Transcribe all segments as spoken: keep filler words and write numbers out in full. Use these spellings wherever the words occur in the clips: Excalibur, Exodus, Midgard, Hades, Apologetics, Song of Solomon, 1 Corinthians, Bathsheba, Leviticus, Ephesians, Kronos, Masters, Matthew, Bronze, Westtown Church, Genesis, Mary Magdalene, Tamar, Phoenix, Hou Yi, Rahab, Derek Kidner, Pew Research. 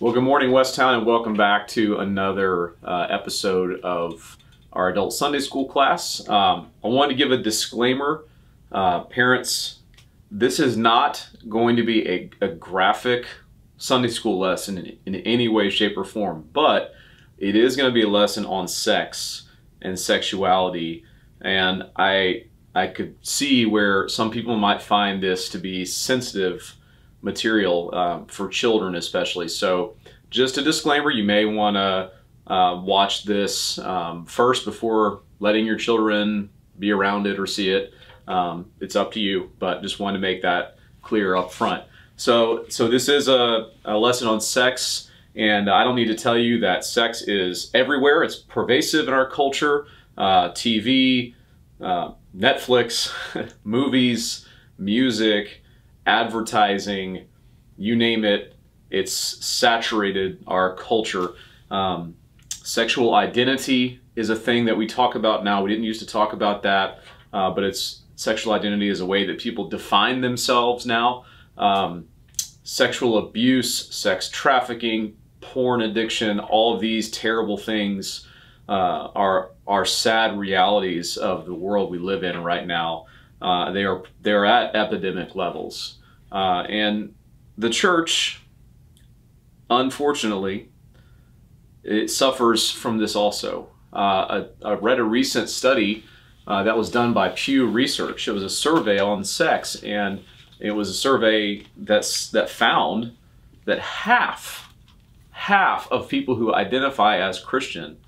Well, good morning, Westtown, and welcome back to another uh, episode of our adult Sunday school class. Um, I wanted to give a disclaimer. Uh, parents, this is not going to be a, a graphic Sunday school lesson in, in any way, shape, or form, but it is going to be a lesson on sex and sexuality, and I, I could see where some people might find this to be sensitive material uh, for children especially. So just a disclaimer, you may want to uh, watch this um, first before letting your children be around it or see it. Um, it's up to you, but just wanted to make that clear up front. So, so this is a, a lesson on sex, and I don't need to tell you that sex is everywhere. It's pervasive in our culture, uh, T V, uh, Netflix, movies, music, advertising, you name it, it's saturated our culture. Um, sexual identity is a thing that we talk about now. We didn't used to talk about that, uh, but it's sexual identity is a way that people define themselves now. Um, sexual abuse, sex trafficking, porn addiction, all of these terrible things uh, are, are sad realities of the world we live in right now. Uh, they are, they're at epidemic levels. Uh, and the church, unfortunately, it suffers from this also. Uh, I, I read a recent study uh, that was done by Pew Research. It was a survey on sex, and it was a survey that's, that found that half, half of people who identify as Christian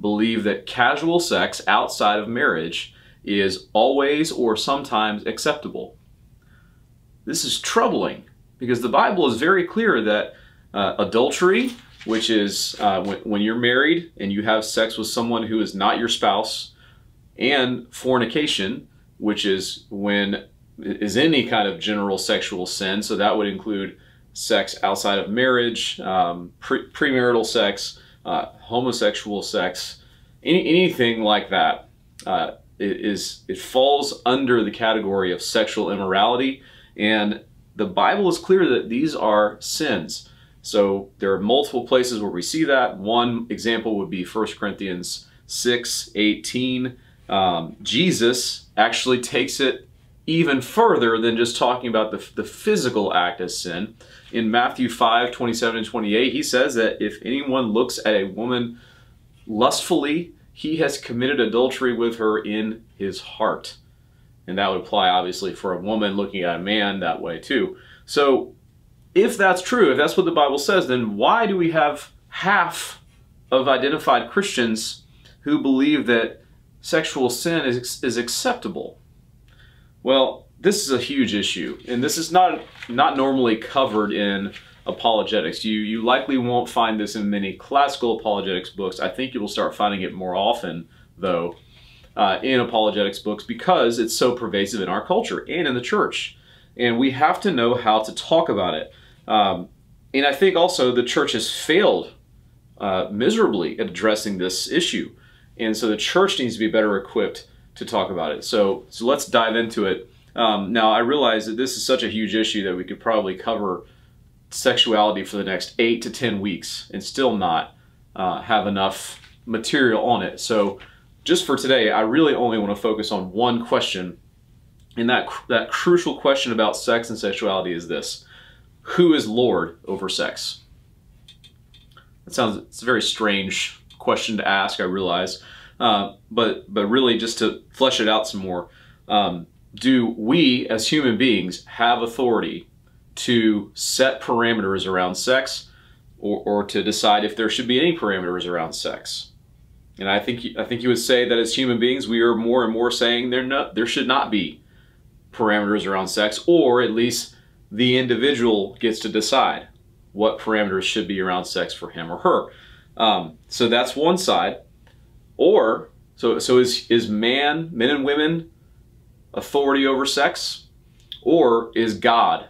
believe that casual sex outside of marriage is always or sometimes acceptable. This is troubling because the Bible is very clear that uh, adultery, which is uh, when, when you're married and you have sex with someone who is not your spouse, and fornication, which is when is any kind of general sexual sin. So that would include sex outside of marriage, um, pre premarital sex, uh, homosexual sex, any, anything like that. Uh, It, is, it falls under the category of sexual immorality, and the Bible is clear that these are sins. So there are multiple places where we see that. One example would be First Corinthians six eighteen. Um, Jesus actually takes it even further than just talking about the, the physical act as sin. In Matthew five twenty-seven and twenty-eight, he says that if anyone looks at a woman lustfully, he has committed adultery with her in his heart. And that would apply, obviously, for a woman looking at a man that way, too. So if that's true, if that's what the Bible says, then why do we have half of identified Christians who believe that sexual sin is, is acceptable? Well, this is a huge issue, and this is not, not normally covered in apologetics. You, you likely won't find this in many classical apologetics books. I think you will start finding it more often, though, uh, in apologetics books because it's so pervasive in our culture and in the church. And we have to know how to talk about it. Um, and I think also the church has failed uh, miserably at addressing this issue. And so the church needs to be better equipped to talk about it. So, so let's dive into it. Um, now, I realize that this is such a huge issue that we could probably cover sexuality for the next eight to ten weeks and still not uh, have enough material on it. So just for today, I really only want to focus on one question, and that that crucial question about sex and sexuality is this: who is Lord over sex? That sounds, it's a very strange question to ask, I realize, uh, but but really just to flesh it out some more, um, do we as human beings have authority to set parameters around sex, or, or to decide if there should be any parameters around sex? And I think I think you would say that as human beings, we are more and more saying there no, there should not be parameters around sex, or at least the individual gets to decide what parameters should be around sex for him or her. Um, so that's one side. Or so so is is man, men and women, authority over sex, or is God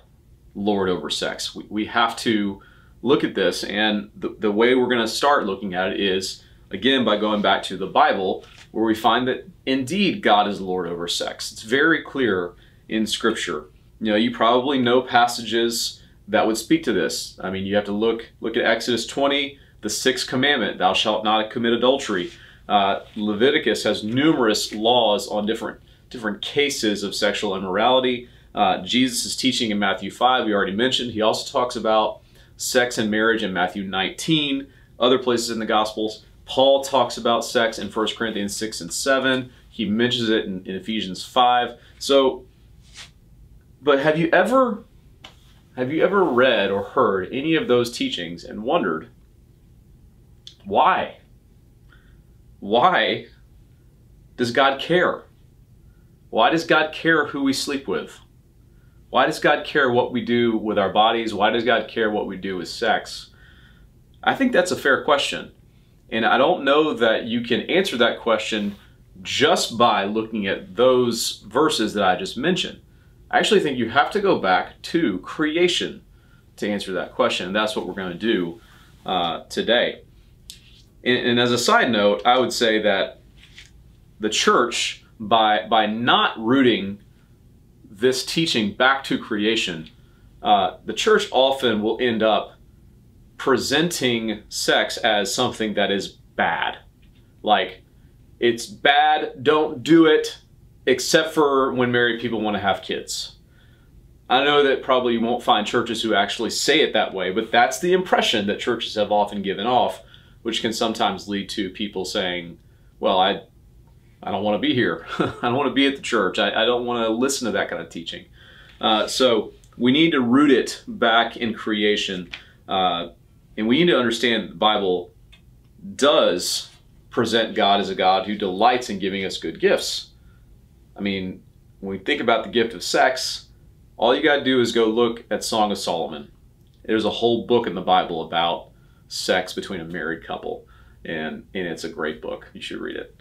Lord over sex? We, we have to look at this, and the, the way we're going to start looking at it is, again, by going back to the Bible, where we find that indeed God is Lord over sex. It's very clear in Scripture. You know, you probably know passages that would speak to this. I mean, you have to look look at Exodus twenty, the sixth commandment, thou shalt not commit adultery. Uh, Leviticus has numerous laws on different different cases of sexual immorality. Uh, Jesus' teaching in Matthew five, we already mentioned. He also talks about sex and marriage in Matthew nineteen, other places in the Gospels. Paul talks about sex in First Corinthians six and seven. He mentions it in, in Ephesians five. So, but have you ever, have you ever read or heard any of those teachings and wondered why? Why does God care? Why does God care who we sleep with? Why does God care what we do with our bodies? Why does God care what we do with sex? I think that's a fair question. And I don't know that you can answer that question just by looking at those verses that I just mentioned. I actually think you have to go back to creation to answer that question. And that's what we're going to do uh, today. And, and as a side note, I would say that the church, by, by not rooting this teaching back to creation, uh, the church often will end up presenting sex as something that is bad. Like, it's bad, don't do it, except for when married people want to have kids. I know that probably you won't find churches who actually say it that way, but that's the impression that churches have often given off, which can sometimes lead to people saying, well, I I don't want to be here. I don't want to be at the church. I, I don't want to listen to that kind of teaching. Uh, so we need to root it back in creation. Uh, and we need to understand that the Bible does present God as a God who delights in giving us good gifts. I mean, when we think about the gift of sex, all you got to do is go look at Song of Solomon. There's a whole book in the Bible about sex between a married couple. And, and it's a great book. You should read it.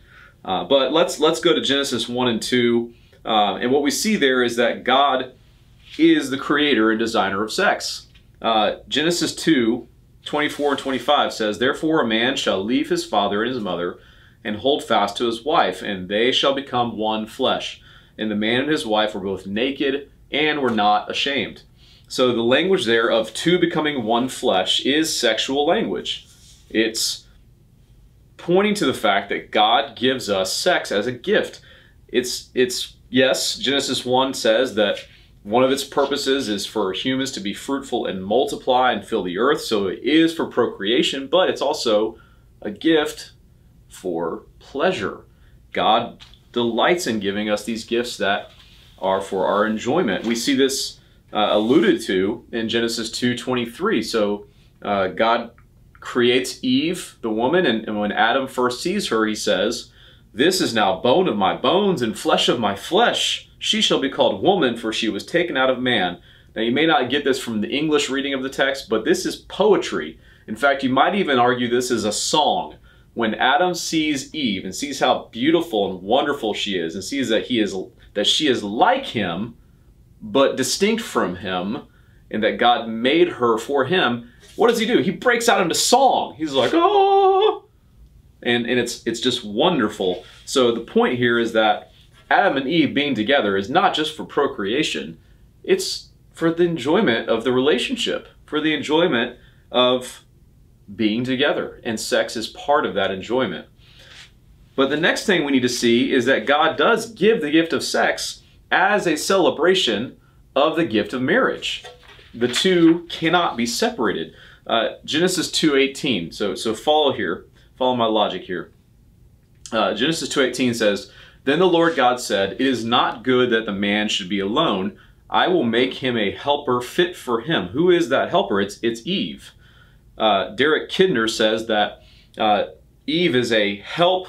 Uh, but let's let's go to Genesis one and two, uh, and what we see there is that God is the creator and designer of sex. Uh, Genesis two, twenty-four and twenty-five says, therefore a man shall leave his father and his mother and hold fast to his wife, and they shall become one flesh. And the man and his wife were both naked and were not ashamed. So the language there of two becoming one flesh is sexual language. It's pointing to the fact that God gives us sex as a gift. It's, it's yes, Genesis one says that one of its purposes is for humans to be fruitful and multiply and fill the earth, so it is for procreation, but it's also a gift for pleasure. God delights in giving us these gifts that are for our enjoyment. We see this uh, alluded to in Genesis two twenty-three. So uh, God creates Eve, the woman, and, and when Adam first sees her, he says, this is now bone of my bones and flesh of my flesh. She shall be called woman, for she was taken out of man. Now, you may not get this from the English reading of the text, but this is poetry. In fact, you might even argue this is a song. When Adam sees Eve and sees how beautiful and wonderful she is, and sees that he is that she is like him, but distinct from him, and that God made her for him, what does he do? He breaks out into song. He's like, oh, and, and it's, it's just wonderful. So the point here is that Adam and Eve being together is not just for procreation. It's for the enjoyment of the relationship, for the enjoyment of being together. And sex is part of that enjoyment. But the next thing we need to see is that God does give the gift of sex as a celebration of the gift of marriage. The two cannot be separated. Uh, Genesis two eighteen, so, so follow here, follow my logic here. Uh, Genesis two eighteen says, then the Lord God said, it is not good that the man should be alone. I will make him a helper fit for him. Who is that helper? It's, it's Eve. Uh, Derek Kidner says that uh, Eve is a help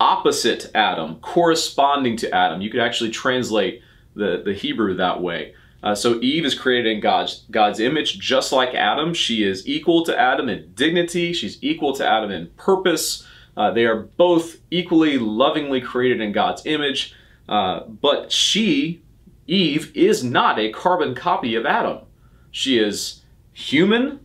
opposite Adam, corresponding to Adam. You could actually translate the, the Hebrew that way. Uh, so Eve is created in God's, God's image, just like Adam. She is equal to Adam in dignity. She's equal to Adam in purpose. Uh, they are both equally lovingly created in God's image. Uh, but she, Eve, is not a carbon copy of Adam. She is human,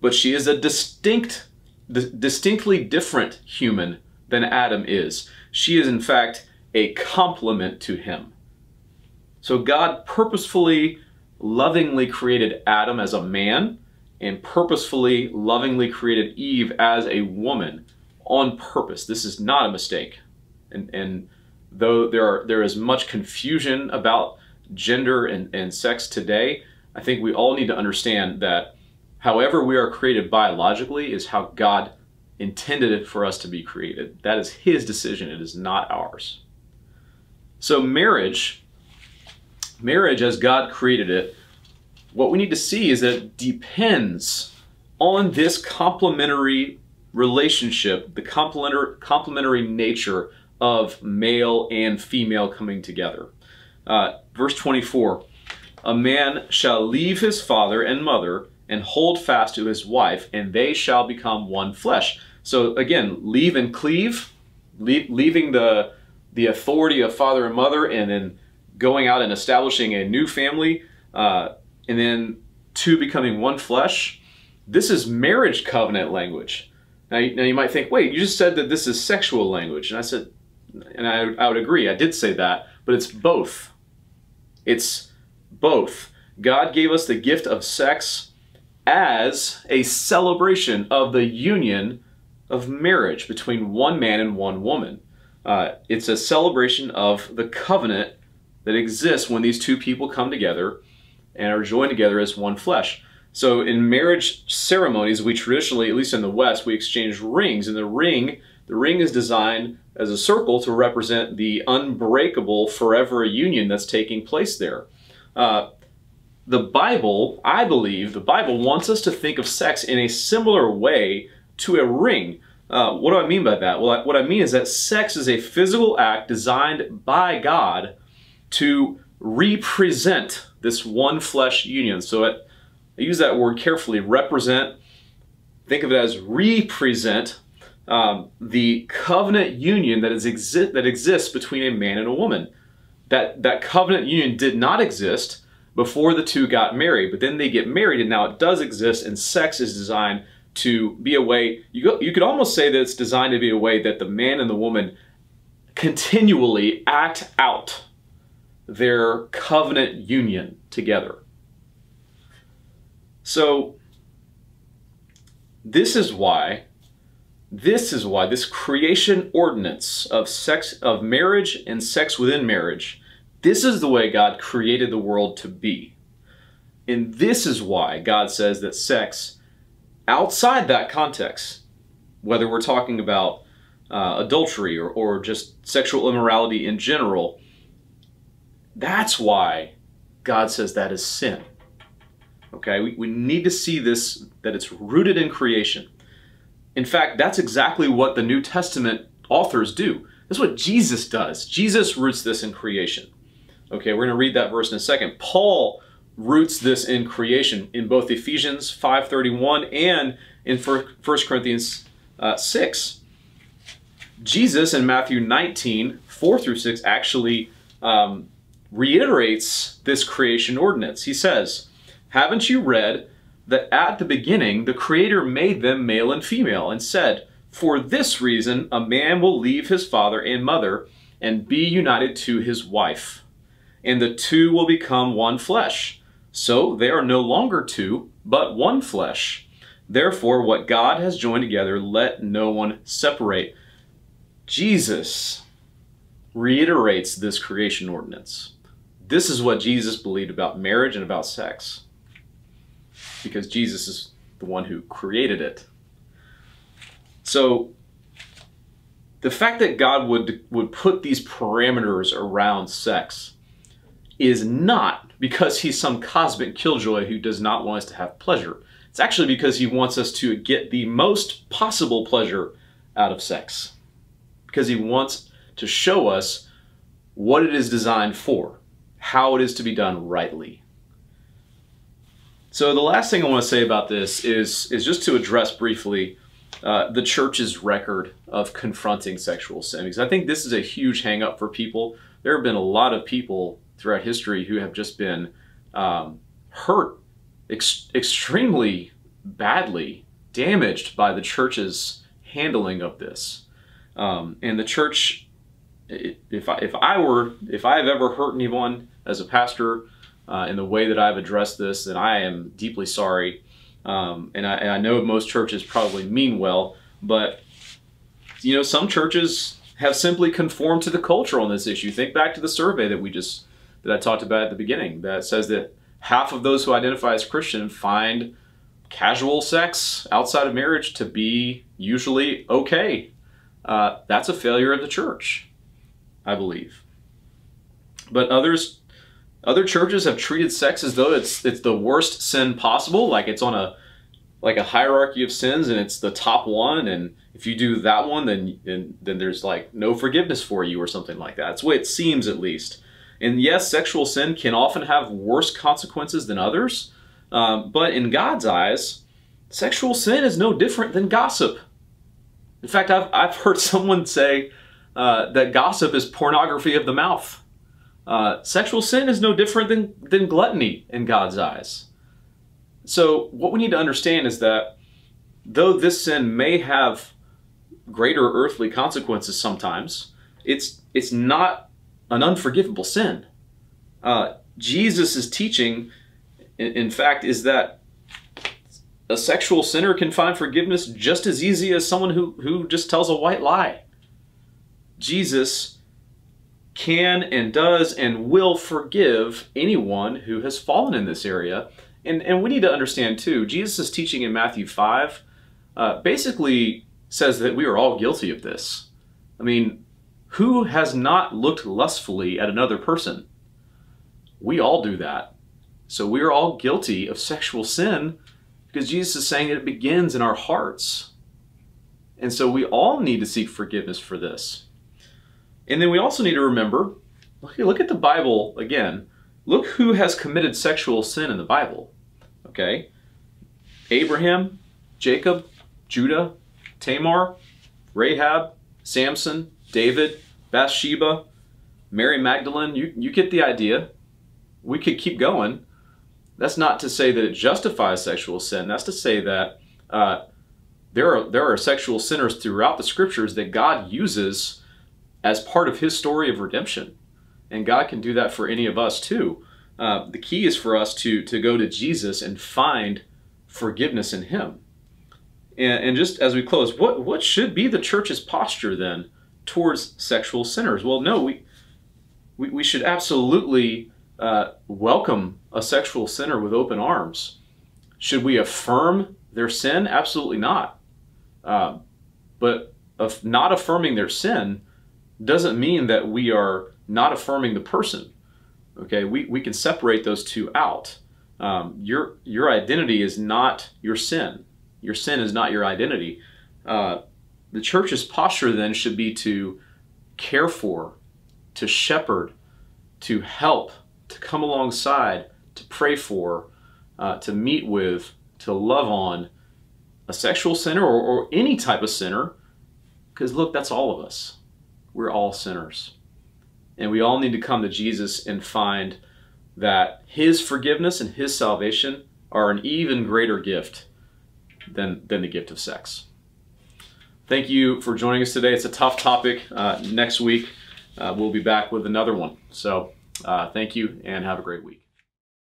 but she is a distinct, di- distinctly different human than Adam is. She is, in fact, a complement to him. So God purposefully lovingly created Adam as a man and purposefully, lovingly created Eve as a woman on purpose. This is not a mistake. And, and though there are, there is much confusion about gender and, and sex today, I think we all need to understand that however we are created biologically is how God intended it for us to be created. That is his decision. It is not ours. So marriage, marriage as God created it, what we need to see is that it depends on this complementary relationship, the complementary, complementary nature of male and female coming together. Uh, verse twenty-four, a man shall leave his father and mother and hold fast to his wife, and they shall become one flesh. So again, leave and cleave, leave, leaving the, the authority of father and mother, and then going out and establishing a new family, uh, and then two becoming one flesh. This is marriage covenant language. Now, now you might think, wait, you just said that this is sexual language. And I said, and I, I would agree, I did say that, but it's both. It's both. God gave us the gift of sex as a celebration of the union of marriage between one man and one woman. Uh, it's a celebration of the covenant that exists when these two people come together and are joined together as one flesh. So in marriage ceremonies, we traditionally, at least in the West, we exchange rings. And the ring, the ring is designed as a circle to represent the unbreakable forever union that's taking place there. Uh, the Bible, I believe, the Bible wants us to think of sex in a similar way to a ring. Uh, what do I mean by that? Well, I, what I mean is that sex is a physical act designed by God to represent this one flesh union. So it, I use that word carefully, represent, think of it as represent um, the covenant union that, is exi that exists between a man and a woman. That, that covenant union did not exist before the two got married, but then they get married and now it does exist, and sex is designed to be a way, you, go, you could almost say that it's designed to be a way that the man and the woman continually act out their covenant union together. So this is why, this is why this creation ordinance of sex, of marriage and sex within marriage, this is the way God created the world to be. And this is why God says that sex outside that context, whether we're talking about uh, adultery or, or just sexual immorality in general, that's why God says that is sin. Okay, we, we need to see this, that it's rooted in creation. In fact, that's exactly what the New Testament authors do. That's what Jesus does. Jesus roots this in creation. Okay, we're going to read that verse in a second. Paul roots this in creation in both Ephesians five thirty-one and in First Corinthians uh, six. Jesus in Matthew nineteen, four through six actually um, reiterates this creation ordinance. He says, haven't you read that at the beginning the Creator made them male and female and said, for this reason a man will leave his father and mother and be united to his wife, and the two will become one flesh. So they are no longer two, but one flesh. Therefore what God has joined together, let no one separate. Jesus reiterates this creation ordinance. This is what Jesus believed about marriage and about sex, because Jesus is the one who created it. So the fact that God would, would put these parameters around sex is not because he's some cosmic killjoy who does not want us to have pleasure. It's actually because he wants us to get the most possible pleasure out of sex, because he wants to show us what it is designed for, how it is to be done rightly. So the last thing I want to say about this is, is just to address briefly uh, the church's record of confronting sexual sin, because I think this is a huge hang up for people. There have been a lot of people throughout history who have just been um, hurt ex extremely badly, damaged by the church's handling of this. Um, and the church, if I, if I were, if I've ever hurt anyone as a pastor, uh, in the way that I've addressed this, and I am deeply sorry. Um, and, I, and I know most churches probably mean well, but you know, some churches have simply conformed to the culture on this issue. Think back to the survey that we just that I talked about at the beginning that says that half of those who identify as Christian find casual sex outside of marriage to be usually okay. Uh, that's a failure of the church, I believe. But others, other churches have treated sex as though it's it's the worst sin possible, like it's on a like a hierarchy of sins, and it's the top one. And if you do that one, then then, then there's like no forgiveness for you or something like that. That's the way it seems, at least. And yes, sexual sin can often have worse consequences than others. Um, but in God's eyes, sexual sin is no different than gossip. In fact, I've, I've heard someone say uh, that gossip is pornography of the mouth. Uh, sexual sin is no different than, than gluttony in God's eyes. So what we need to understand is that though this sin may have greater earthly consequences sometimes, it's, it's not an unforgivable sin. Uh, Jesus' teaching, in, in fact, is that a sexual sinner can find forgiveness just as easy as someone who, who just tells a white lie. Jesus can and does and will forgive anyone who has fallen in this area. And, and we need to understand too, Jesus' teaching in Matthew five uh, basically says that we are all guilty of this. I mean, who has not looked lustfully at another person? We all do that. So we are all guilty of sexual sin, because Jesus is saying that it begins in our hearts. And so we all need to seek forgiveness for this. And then we also need to remember, look at the Bible again. Look who has committed sexual sin in the Bible. Okay? Abraham, Jacob, Judah, Tamar, Rahab, Samson, David, Bathsheba, Mary Magdalene. You, you get the idea. We could keep going. That's not to say that it justifies sexual sin. That's to say that uh, there are there are sexual sinners throughout the scriptures that God uses as part of his story of redemption. And God can do that for any of us too. Uh, the key is for us to, to go to Jesus and find forgiveness in him. And, and just as we close, what, what should be the church's posture then towards sexual sinners? Well, no, we, we, we should absolutely Uh, welcome a sexual sinner with open arms. Should we affirm their sin? Absolutely not. Uh, but if not affirming their sin doesn't mean that we are not affirming the person. Okay, we, we can separate those two out. Um, your, your identity is not your sin. Your sin is not your identity. Uh, the church's posture then should be to care for, to shepherd, to help, to come alongside, to pray for, uh, to meet with, to love on a sexual sinner or, or any type of sinner. Because look, that's all of us. We're all sinners. And we all need to come to Jesus and find that his forgiveness and his salvation are an even greater gift than, than the gift of sex. Thank you for joining us today. It's a tough topic. Uh, next week, uh, we'll be back with another one. So, Uh, thank you and have a great week.